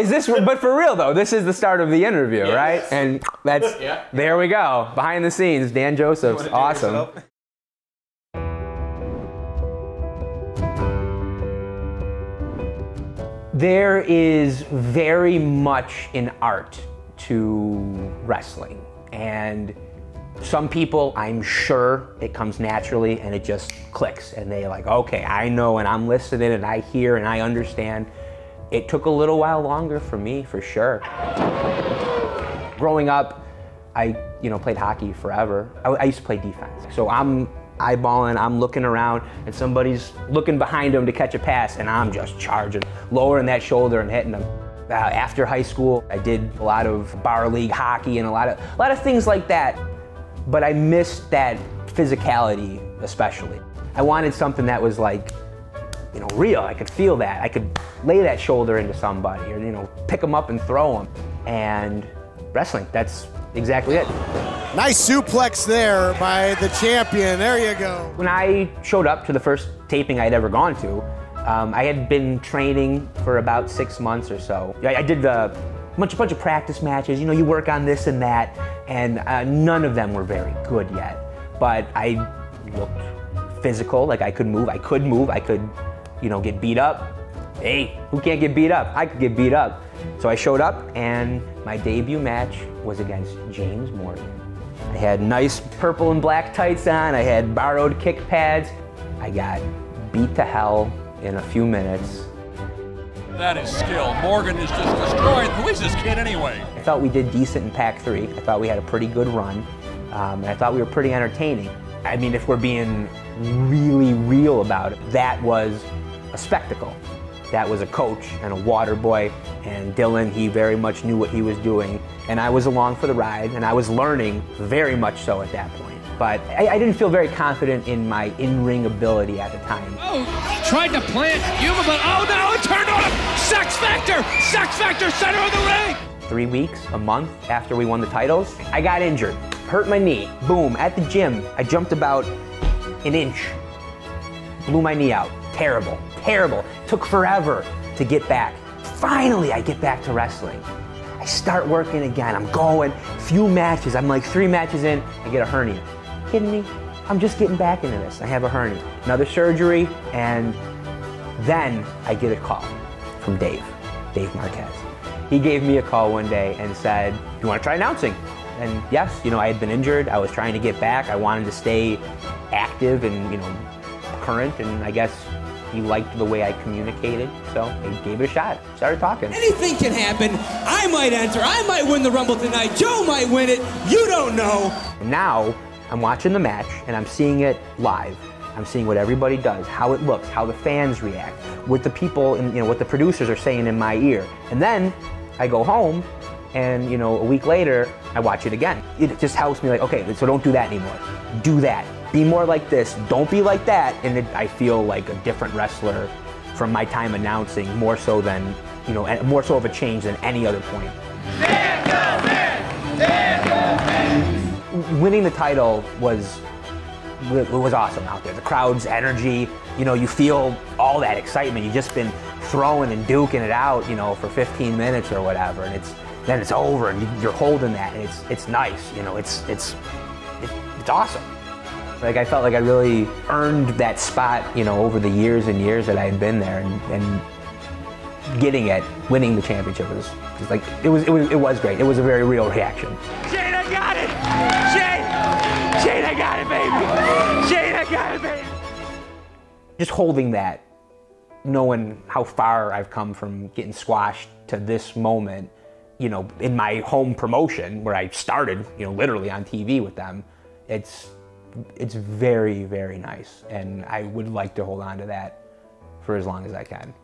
Is this, but for real though, this is the start of the interview, yeah, right? Yes. And that's, yeah, there we go. Behind the scenes, Dan Joseph's awesome. Yourself? There is very much an art to wrestling. And some people, I'm sure, it comes naturally and it just clicks. And they like, okay, I know and I'm listening and I hear and I understand. It took a little while longer for me, for sure. Growing up, I played hockey forever. I used to play defense. So I'm eyeballing, I'm looking around, and somebody's looking behind them to catch a pass, and I'm just charging, lowering that shoulder and hitting them. After high school, I did a lot of bar league hockey and a lot of things like that, but I missed that physicality especially. I wanted something that was like, real. I could feel that. I could lay that shoulder into somebody or, pick them up and throw them. And wrestling, that's exactly it. Nice suplex there by the champion. There you go. When I showed up to the first taping I'd ever gone to, I had been training for about 6 months or so. I did a bunch of practice matches. You work on this and that, and none of them were very good yet. But I looked physical, like I could move. I could, get beat up. Hey, who can't get beat up? I could get beat up. So I showed up, and my debut match was against James Morgan. I had nice purple and black tights on. I had borrowed kick pads. I got beat to hell in a few minutes. That is skill. Morgan is just destroyed. Who is this kid anyway? I thought we did decent in Pack 3. I thought we had a pretty good run. And I thought we were pretty entertaining. I mean, if we're being really real about it, that was a spectacle. That was a coach and a water boy, and Dylan, he very much knew what he was doing, and I was along for the ride, and I was learning very much so at that point. But I didn't feel very confident in my in-ring ability at the time. Oh, tried to plant Yuma, but oh no, it turned on him! Sex Factor! Sex Factor, center of the ring! 3 weeks, a month after we won the titles, I got injured, hurt my knee, boom, at the gym, I jumped about an inch, blew my knee out, terrible. Terrible. Took forever to get back. Finally, I get back to wrestling. I start working again. I'm going. Few matches. I'm like 3 matches in. I get a hernia. Kidding me? I'm just getting back into this. I have a hernia. Another surgery, and then I get a call from Dave Marquez. He gave me a call one day and said, "You want to try announcing?" And yes, I had been injured. I was trying to get back. I wanted to stay active and current, and I guess he liked the way I communicated, so I gave it a shot. Started talking. Anything can happen. I might enter. I might win the Rumble tonight. Joe might win it. You don't know. Now, I'm watching the match, and I'm seeing it live. I'm seeing what everybody does, how it looks, how the fans react, what the people, and what the producers are saying in my ear. And then I go home, and a week later, I watch it again. It just helps me like, okay, so don't do that anymore. Do that. Be more like this, don't be like that, and I feel like a different wrestler from my time announcing, more so than, more so of a change than any other point. Winning the title was awesome out there. The crowd's energy, you feel all that excitement. You've just been throwing and duking it out, for 15 minutes or whatever, and then it's over, and you're holding that, and it's nice, it's awesome. Like, I felt like I really earned that spot, over the years and years that I had been there, and getting it, winning the championship was like, it was great. It was a very real reaction. Jade, I got it! Jade, I got it, baby! Jade, I got it, baby! Just holding that, knowing how far I've come from getting squashed to this moment, in my home promotion where I started, literally on TV with them, it's very, very nice, and I would like to hold on to that for as long as I can.